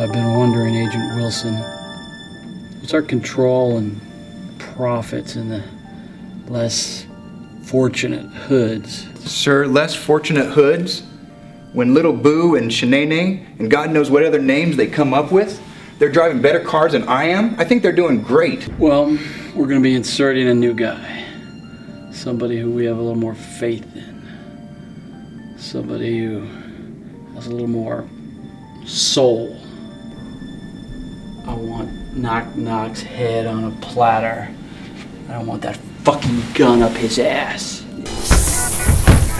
I've been wondering, Agent Wilson, what's our control and profits in the less fortunate hoods? Sir, less fortunate hoods? When Little Boo and Shanene and God knows what other names they come up with, they're driving better cars than I am. I think they're doing great. Well, we're going to be inserting a new guy. Somebody who we have a little more faith in. Somebody who has a little more soul. I want Knock Knock's head on a platter. I don't want that fucking gun up his ass.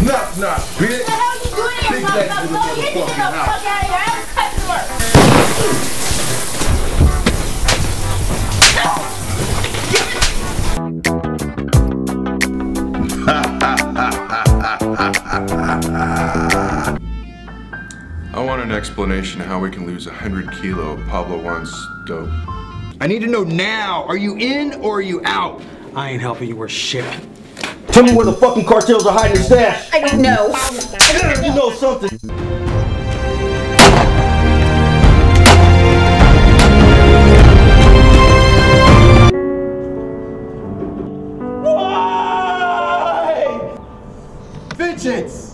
Knock Knock, bitch! What the hell you doing in here, motherfucker? You need to get the fuck out of here. I'm a customer. I want an explanation how we can lose 100 kilo of Pablo Juan's dope. I need to know now. Are you in or are you out? I ain't helping you worth shit. Tell me where the fucking cartels are hiding the stash. I don't know. I gotta know something. Why? Vengeance.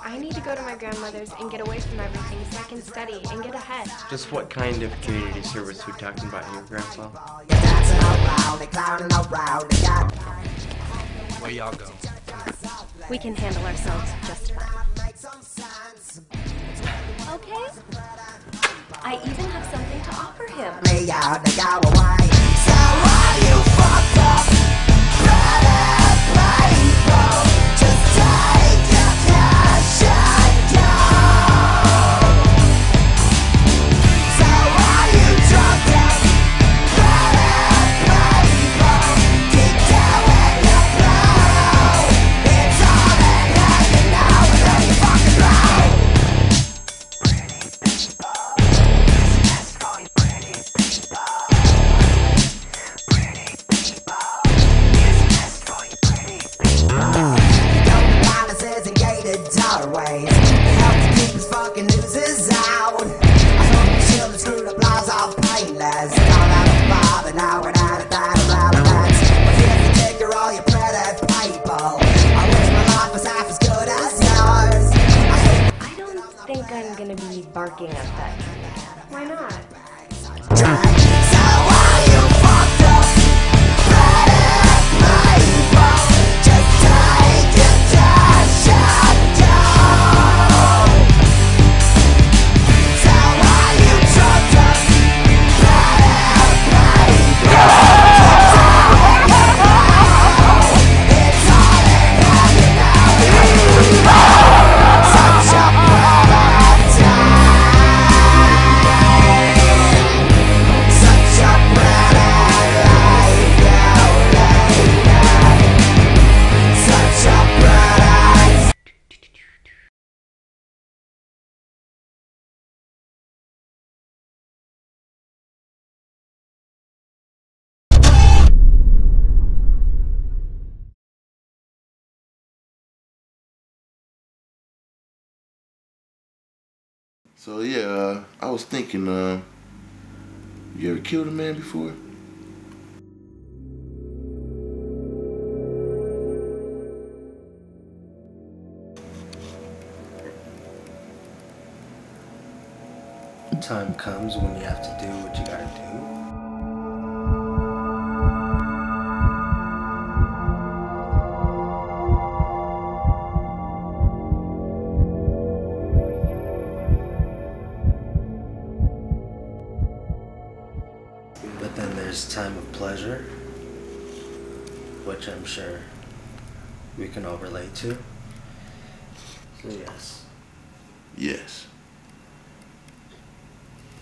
I need to go to my grandmother's and get away from everything so I can study and get ahead. Just what kind of community service are we talking about here, Grandpa? Where y'all go? We can handle ourselves just fine. Okay? I even have something to offer him. So why you fuck up? Just barking at that. Why not? So yeah, I was thinking, you ever killed a man before? time comes when you have to do what you gotta do. But then there's time of pleasure, which I'm sure we can all relate to. So yes. Yes.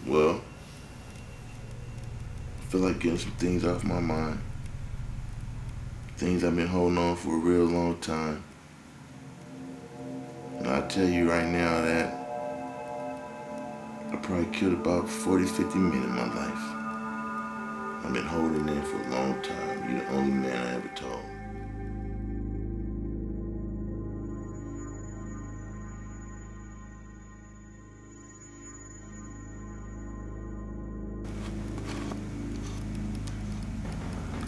Well, I feel like getting some things off my mind. Things I've been holding on for a real long time. And I tell you right now that I probably killed about 40, 50 men in my life. I've been holding in for a long time. You're the only man I ever told.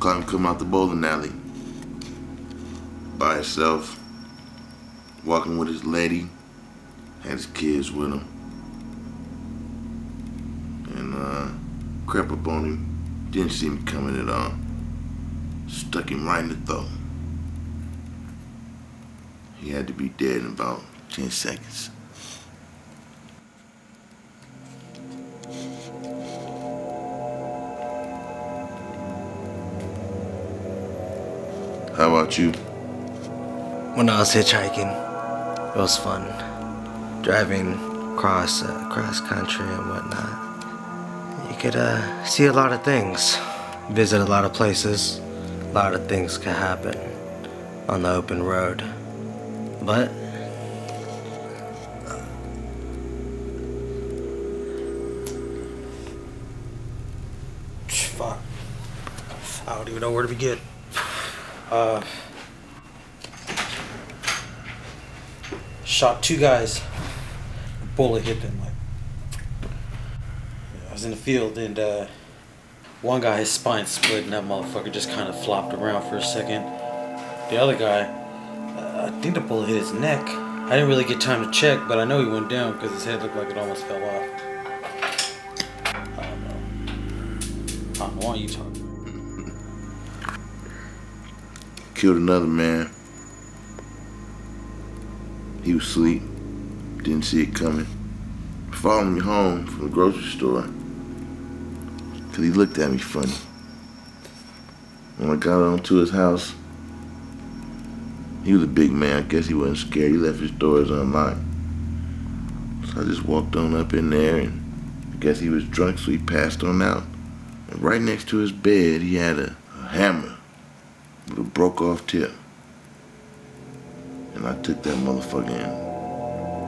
Cotton come out the bowling alley by himself, walking with his lady, had his kids with him, and crept up on him. Didn't see me coming at all. Stuck him right in the throat. He had to be dead in about 10 seconds. How about you? When I was hitchhiking, it was fun. Driving cross country and whatnot. Could see a lot of things, visit a lot of places, a lot of things could happen on the open road, but fuck, I don't even know where to begin. Shot two guys, a bullet hit them. I was in the field and one guy, his spine split and that motherfucker just kind of flopped around for a second. The other guy, I think the bullet hit his neck. I didn't really get time to check, but I know he went down because his head looked like it almost fell off. I don't know. Why are you talking? Killed another man. He was asleep. Didn't see it coming. Followed me home from the grocery store. Cause he looked at me funny. When I got onto his house, he was a big man. I guess he wasn't scared. He left his doors unlocked. So I just walked on up in there, and I guess he was drunk, so he passed on out. And right next to his bed, he had a hammer with a broke off tip. And I took that motherfucker and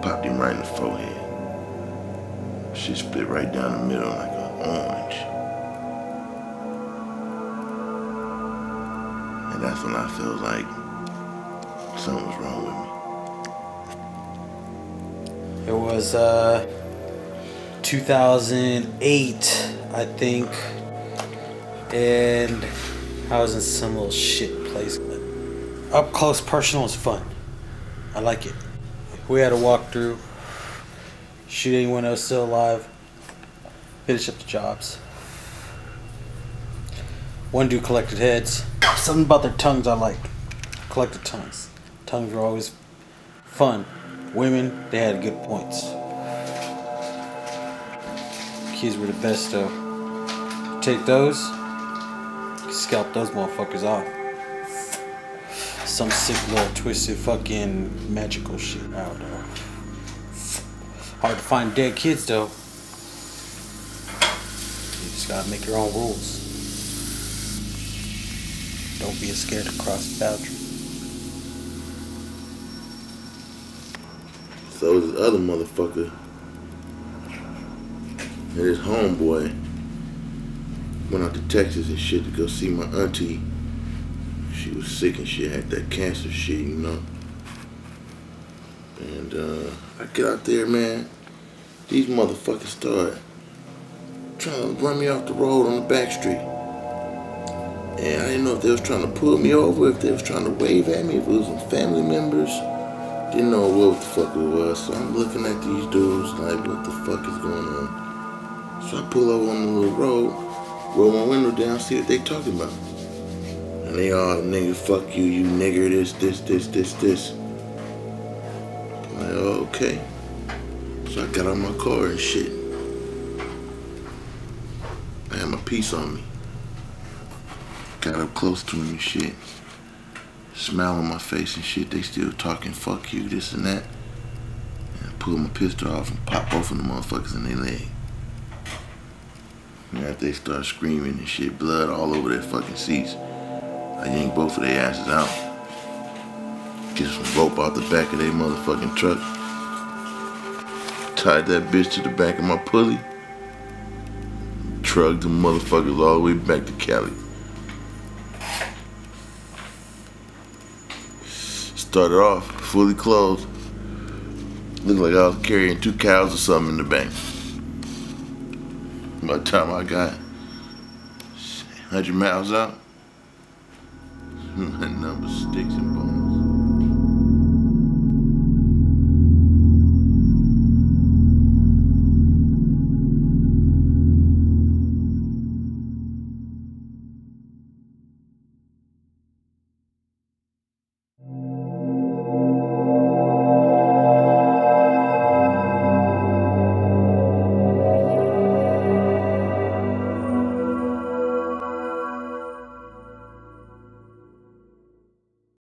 popped him right in the forehead. Shit split right down the middle like an orange. And that's when I felt like something was wrong with me. It was 2008, I think. And I was in some little shit place. Up close personal is fun. I like it. We had a walkthrough. Shoot anyone else still alive. Finish up the jobs. One dude collected heads. Something about their tongues I like. Collected tongues. Tongues were always fun. Women, they had good points. Kids were the best though. Take those, scalp those motherfuckers off. Some sick little twisted fucking magical shit. I don't know. Hard to find dead kids though. You just gotta make your own rules. Don't be scared to cross the boundary. So this other motherfucker and his homeboy went out to Texas and shit to go see my auntie. She was sick and shit, had that cancer shit, you know. And I get out there, man, these motherfuckers start trying to run me off the road on the back street. And I didn't know if they was trying to pull me over, if they was trying to wave at me, if it was some family members. Didn't know what the fuck it was, so I'm looking at these dudes like, what the fuck is going on? So I pull over on the little road, roll my window down, see what they talking about. And they all, nigga, fuck you, you nigger, this. I'm like, oh, okay. So I got out my car and shit. I had my piece on me. Got up close to him and shit. Smile on my face and shit. They still talking, fuck you, this and that. And I pull my pistol off and pop off on the motherfuckers in their leg. And after they start screaming and shit, blood all over their fucking seats, I yank both of their asses out. Get some rope out the back of their motherfucking truck. Tied that bitch to the back of my pulley. Trugged the motherfuckers all the way back to Cali. Started off fully clothed. Looked like I was carrying 2 cows or something in the bank. By the time I got 100 miles out, my number sticks and bones.